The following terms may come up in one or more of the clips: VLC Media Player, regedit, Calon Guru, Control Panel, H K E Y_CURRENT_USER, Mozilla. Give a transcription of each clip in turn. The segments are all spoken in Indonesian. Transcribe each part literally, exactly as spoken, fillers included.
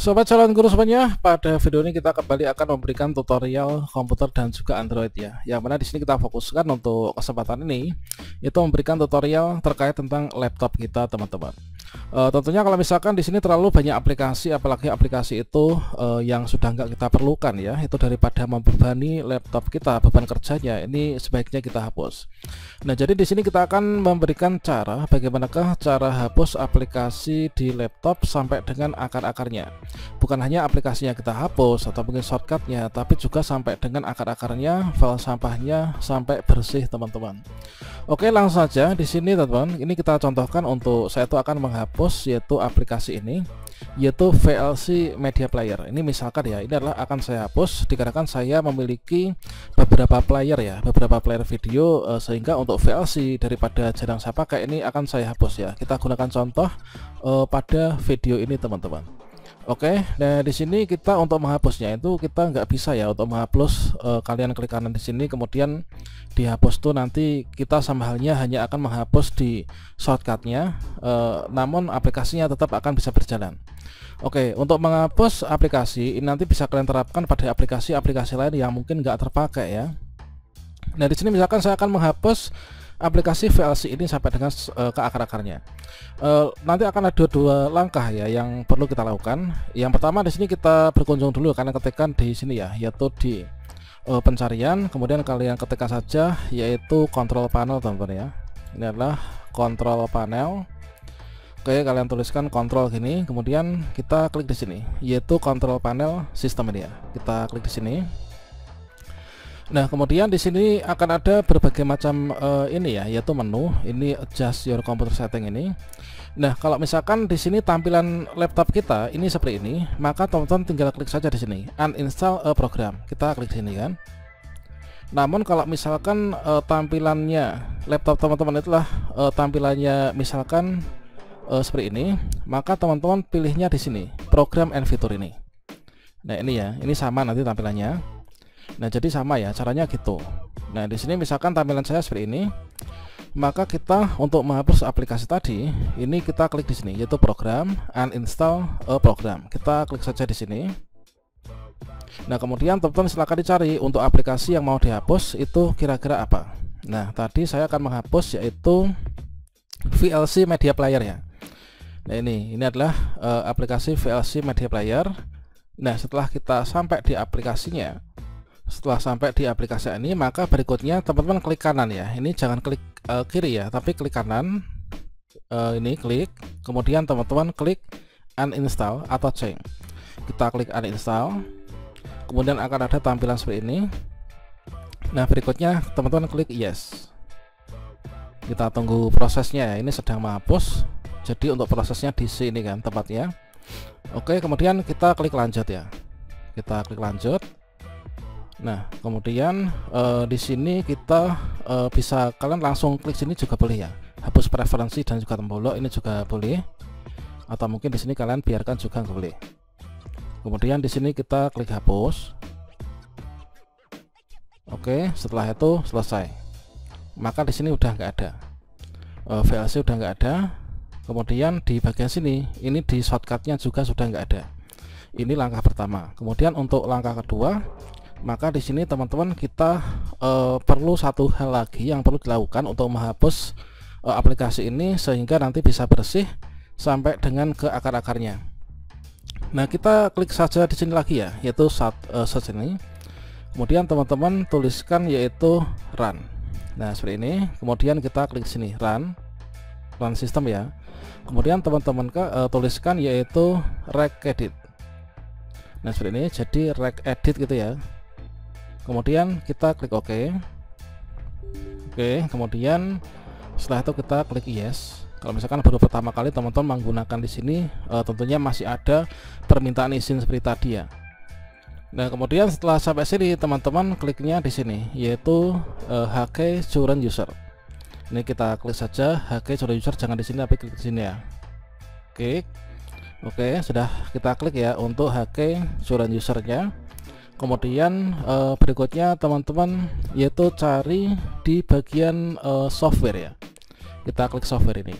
Sobat calon guru semuanya, pada video ini kita kembali akan memberikan tutorial komputer dan juga Android ya. Yang mana di sini kita fokuskan untuk kesempatan ini itu memberikan tutorial terkait tentang laptop kita, teman-teman. Uh, tentunya kalau misalkan di sini terlalu banyak aplikasi, apalagi aplikasi itu uh, yang sudah nggak kita perlukan ya, itu daripada membebani laptop kita, beban kerjanya ini sebaiknya kita hapus. Nah, jadi di sini kita akan memberikan cara bagaimanakah cara hapus aplikasi di laptop sampai dengan akar-akarnya. Bukan hanya aplikasinya kita hapus atau mungkin shortcutnya, tapi juga sampai dengan akar-akarnya, file sampahnya sampai bersih, teman-teman. Oke, langsung saja di sini, teman-teman. Ini kita contohkan untuk saya itu akan menghapus hapus yaitu aplikasi ini yaitu V L C Media Player. Ini misalkan ya, ini adalah akan saya hapus dikarenakan saya memiliki beberapa player ya, beberapa player video, eh, sehingga untuk V L C daripada jarang saya pakai ini akan saya hapus ya. Kita gunakan contoh eh, pada video ini, teman-teman. Oke, nah di sini kita untuk menghapusnya itu kita nggak bisa ya untuk menghapus eh, kalian klik kanan di sini kemudian dihapus tuh, nanti kita sama halnya hanya akan menghapus di shortcutnya, eh, namun aplikasinya tetap akan bisa berjalan. Oke, untuk menghapus aplikasi ini nanti bisa kalian terapkan pada aplikasi-aplikasi lain yang mungkin nggak terpakai ya. Nah di sini misalkan saya akan menghapus aplikasi V L C ini sampai dengan uh, ke akar-akarnya. Uh, nanti akan ada dua langkah ya yang perlu kita lakukan. Yang pertama di sini kita berkunjung dulu karena ketikan di sini ya, yaitu di uh, pencarian, kemudian kalian ketikkan saja yaitu Control Panel, teman-teman ya. Ini adalah Control Panel. Oke, kalian tuliskan kontrol gini, kemudian kita klik di sini yaitu Control Panel System ini ya. Kita klik di sini. Nah, kemudian di sini akan ada berbagai macam uh, ini ya, yaitu menu ini adjust your computer setting ini. Nah, kalau misalkan di sini tampilan laptop kita ini seperti ini, maka teman-teman tinggal klik saja di sini uninstall a program. Kita klik sini kan. Namun kalau misalkan uh, tampilannya laptop teman-teman itulah uh, tampilannya misalkan uh, seperti ini, maka teman-teman pilihnya di sini program and fitur ini. Nah, ini ya, ini sama nanti tampilannya. Nah, jadi sama ya caranya gitu. Nah, di sini misalkan tampilan saya seperti ini, maka kita untuk menghapus aplikasi tadi, ini kita klik di sini yaitu program uninstall a program. Kita klik saja di sini. Nah, kemudian teman-teman silakan dicari untuk aplikasi yang mau dihapus itu kira-kira apa. Nah, tadi saya akan menghapus yaitu V L C Media Player ya. Nah, ini ini adalah uh, aplikasi V L C Media Player. Nah, setelah kita sampai di aplikasinya, setelah sampai di aplikasi ini, maka berikutnya teman-teman klik kanan ya. Ini jangan klik uh, kiri ya, tapi klik kanan. Uh, ini klik, kemudian teman-teman klik uninstall atau change. Kita klik uninstall, kemudian akan ada tampilan seperti ini. Nah, berikutnya teman-teman klik yes. Kita tunggu prosesnya ya. Ini sedang menghapus, jadi untuk prosesnya di sini kan tempatnya. Oke, kemudian kita klik lanjut ya. Kita klik lanjut. Nah, kemudian e, di sini kita e, bisa kalian langsung klik sini juga boleh ya. Hapus preferensi dan juga tombol ini juga boleh. Atau mungkin di sini kalian biarkan juga nggak boleh. Kemudian di sini kita klik hapus. Oke, setelah itu selesai. Maka di sini udah nggak ada. E, V L C udah nggak ada. Kemudian di bagian sini, ini di shortcutnya juga sudah nggak ada. Ini langkah pertama. Kemudian untuk langkah kedua, maka di sini teman-teman kita eh, perlu satu hal lagi yang perlu dilakukan untuk menghapus eh, aplikasi ini sehingga nanti bisa bersih sampai dengan ke akar-akarnya. Nah, kita klik saja di sini lagi ya, yaitu saat eh, search ini. Kemudian teman-teman tuliskan yaitu run. Nah, seperti ini. Kemudian kita klik sini run, run system ya. Kemudian teman-teman ke eh, tuliskan yaitu regedit. Nah, seperti ini. Jadi regedit gitu ya. Kemudian kita klik OK. Oke, kemudian setelah itu kita klik yes. Kalau misalkan baru pertama kali teman-teman menggunakan di sini, e, tentunya masih ada permintaan izin seperti tadi ya. Nah, kemudian setelah sampai sini teman-teman kliknya di sini yaitu e, H K E Y_CURRENT_USER. Ini kita klik saja H K E Y_CURRENT_USER, jangan di sini tapi klik di sini ya. Oke. Oke, sudah kita klik ya untuk H K E Y_CURRENT_USER-nya. Kemudian eh, berikutnya teman-teman yaitu cari di bagian eh, software ya. Kita klik software ini.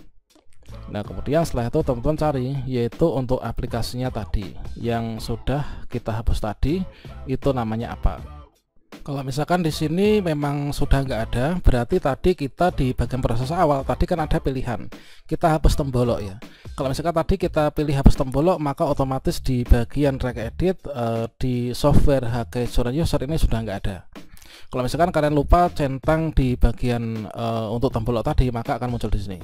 Nah, kemudian setelah itu teman-teman cari, yaitu untuk aplikasinya tadi yang sudah kita hapus tadi, itu namanya apa. Kalau misalkan di sini memang sudah nggak ada, berarti tadi kita di bagian proses awal tadi kan ada pilihan kita hapus tembolok ya. Kalau misalkan tadi kita pilih hapus tembolok, maka otomatis di bagian regedit eh, di software H K E Y_CURRENT_USER ini sudah nggak ada. Kalau misalkan kalian lupa centang di bagian e, untuk tembolok tadi, maka akan muncul di sini.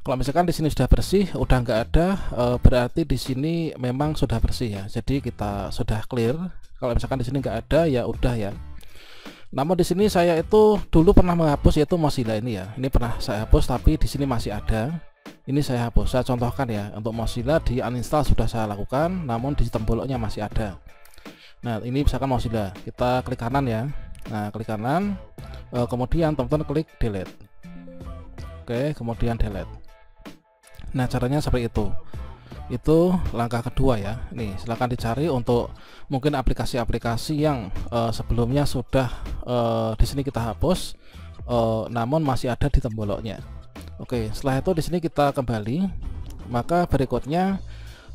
Kalau misalkan di sini sudah bersih, udah nggak ada, e, berarti di sini memang sudah bersih ya. Jadi kita sudah clear. Kalau misalkan di sini nggak ada, ya udah ya. Namun di sini saya itu dulu pernah menghapus, yaitu Mozilla ini ya. Ini pernah saya hapus, tapi di sini masih ada. Ini saya hapus. Saya contohkan ya, untuk Mozilla di uninstall sudah saya lakukan, namun di temboloknya masih ada. Nah, ini misalkan Mozilla, kita klik kanan ya. Nah, klik kanan, e, kemudian teman-teman klik delete. Oke, kemudian delete. Nah, caranya seperti itu. Itu langkah kedua ya. Nih, silahkan dicari untuk mungkin aplikasi-aplikasi yang e, sebelumnya sudah e, di sini kita hapus, e, namun masih ada di temboloknya. Oke, setelah itu di sini kita kembali. Maka berikutnya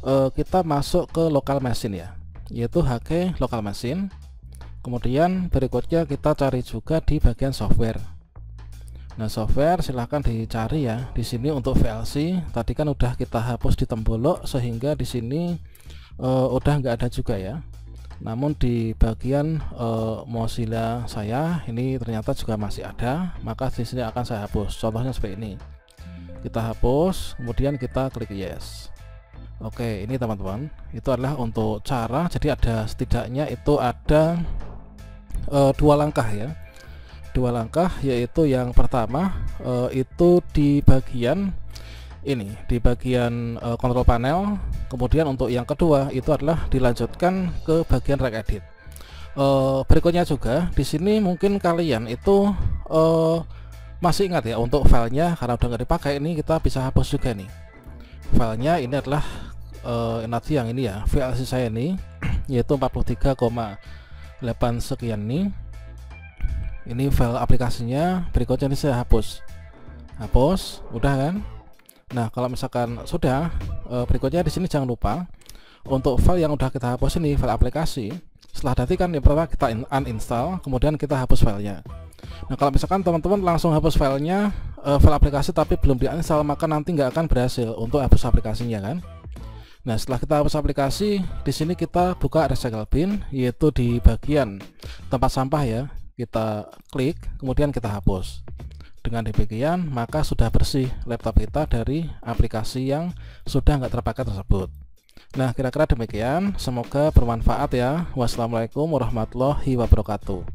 e, kita masuk ke local machine ya, yaitu H K E Y local machine. Kemudian berikutnya kita cari juga di bagian software. Nah, software silahkan dicari ya. Di sini untuk V L C tadi kan udah kita hapus di tembolok, sehingga di sini e, udah nggak ada juga ya. Namun di bagian e, Mozilla saya ini ternyata juga masih ada, maka di sini akan saya hapus. Contohnya seperti ini. Kita hapus, kemudian kita klik yes. Oke, ini teman-teman, itu adalah untuk cara. Jadi ada setidaknya itu ada E, dua langkah ya, dua langkah, yaitu yang pertama e, itu di bagian ini, di bagian e, Control Panel. Kemudian untuk yang kedua itu adalah dilanjutkan ke bagian regedit. E, berikutnya juga di sini mungkin kalian itu e, masih ingat ya untuk filenya, karena udah nggak dipakai ini kita bisa hapus juga nih filenya. Ini adalah e, nanti yang ini ya, V L C saya ini yaitu empat puluh tiga koma delapan sekian nih. Ini file aplikasinya. Berikutnya ini saya hapus. Hapus, udah kan? Nah, kalau misalkan sudah, berikutnya di sini jangan lupa untuk file yang udah kita hapus ini, file aplikasi. Setelah tadi kan yang pertama kita uninstall, kemudian kita hapus filenya. Nah, kalau misalkan teman-teman langsung hapus filenya, file aplikasi tapi belum diuninstall, maka nanti nggak akan berhasil untuk hapus aplikasinya kan? Nah, setelah kita hapus aplikasi, di sini kita buka recycle bin, yaitu di bagian tempat sampah ya. Kita klik, kemudian kita hapus. Dengan demikian, maka sudah bersih laptop kita dari aplikasi yang sudah nggak terpakai tersebut. Nah, kira-kira demikian. Semoga bermanfaat ya. Wassalamualaikum warahmatullahi wabarakatuh.